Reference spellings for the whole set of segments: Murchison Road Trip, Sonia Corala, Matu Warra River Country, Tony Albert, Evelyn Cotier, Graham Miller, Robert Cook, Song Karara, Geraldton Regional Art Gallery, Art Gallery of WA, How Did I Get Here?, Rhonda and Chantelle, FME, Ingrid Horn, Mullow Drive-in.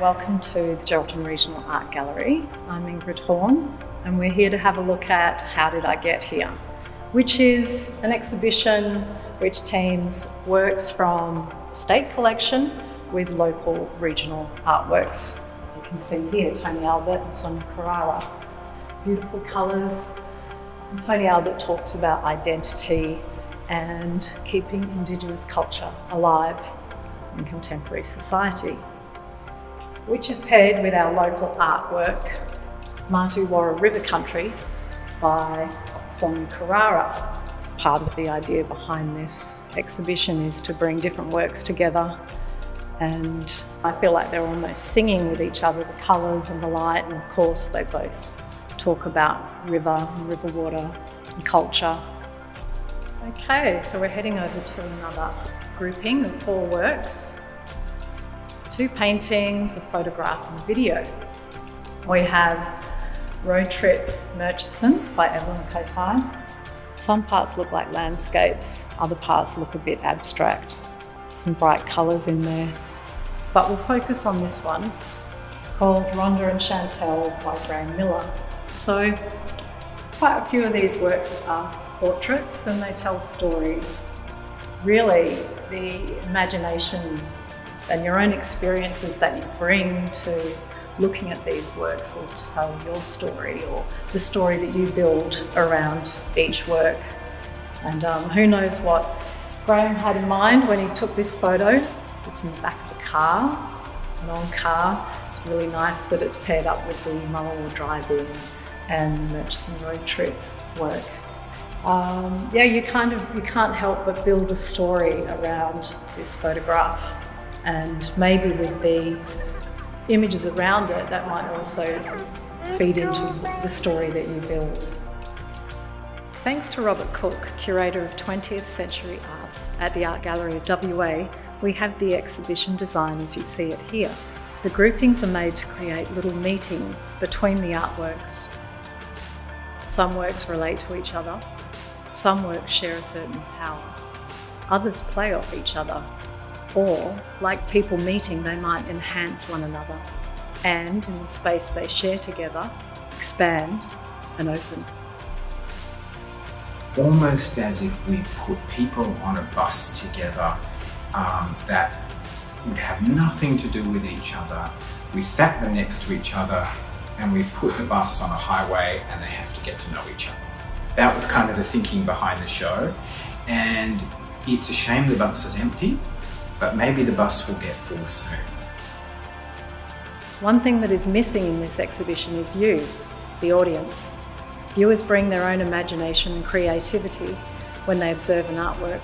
Welcome to the Geraldton Regional Art Gallery. I'm Ingrid Horn and we're here to have a look at How Did I Get Here?, which is an exhibition which teams works from state collection with local regional artworks. As you can see here, Tony Albert and Sonia Corala. Beautiful colours. And Tony Albert talks about identity and keeping Indigenous culture alive in contemporary society, which is paired with our local artwork, Matu Warra River Country by Song Karara. Part of the idea behind this exhibition is to bring different works together, and I feel like they're almost singing with each other, the colours and the light, and of course they both talk about river and river water and culture. Okay, so we're heading over to another grouping of four works. Two paintings, a photograph and a video. We have Road Trip Murchison by Evelyn Cotier. Some parts look like landscapes, other parts look a bit abstract. Some bright colours in there. But we'll focus on this one called Rhonda and Chantelle by Graham Miller. So quite a few of these works are portraits and they tell stories. Really, the imagination and your own experiences that you bring to looking at these works will tell your story, or the story that you build around each work. And who knows what Graham had in mind when he took this photo. It's in the back of a car, an old car. It's really nice that it's paired up with the Mullow Drive-in and Murchison Road Trip work. Yeah, you can't help but build a story around this photograph. And maybe with the images around it, that might also feed into the story that you build. Thanks to Robert Cook, curator of 20th Century Arts at the Art Gallery of WA, we have the exhibition design as you see it here. The groupings are made to create little meetings between the artworks. Some works relate to each other, some works share a certain power, others play off each other. Or, like people meeting, they might enhance one another and, in the space they share together, expand and open. Almost as if we put people on a bus together that would have nothing to do with each other. We sat them next to each other and we put the bus on a highway and they have to get to know each other. That was kind of the thinking behind the show, and it's a shame the bus is empty. But maybe the bus will get full soon. One thing that is missing in this exhibition is you, the audience. Viewers bring their own imagination and creativity when they observe an artwork,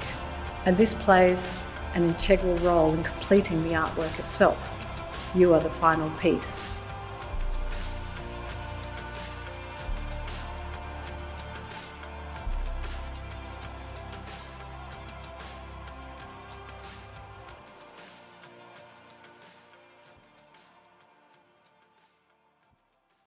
and this plays an integral role in completing the artwork itself. You are the final piece.